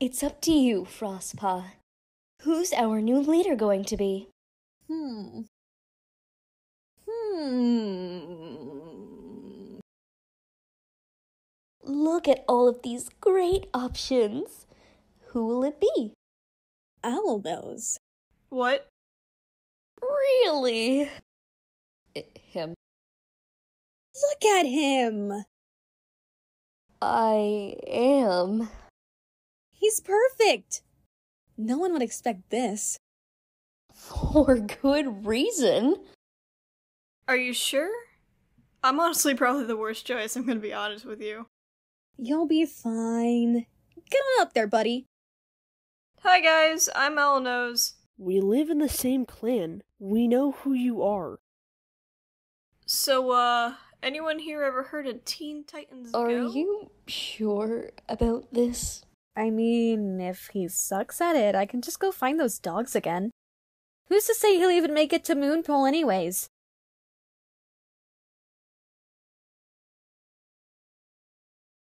It's up to you, Frostpaw. Who's our new leader going to be? Look at all of these great options. Who will it be? Owlnose. What? Really? Him. Look at him. I am. He's perfect. No one would expect this. For good reason. Are you sure? I'm honestly probably the worst choice, I'm gonna be honest with you. You'll be fine. Get on up there, buddy. Hi guys, I'm Owlnose. We live in the same clan. We know who you are. So, anyone here ever heard of Teen Titans Go? Are you sure about this? I mean, if he sucks at it, I can just go find those dogs again. Who's to say he'll even make it to Moonpool anyways?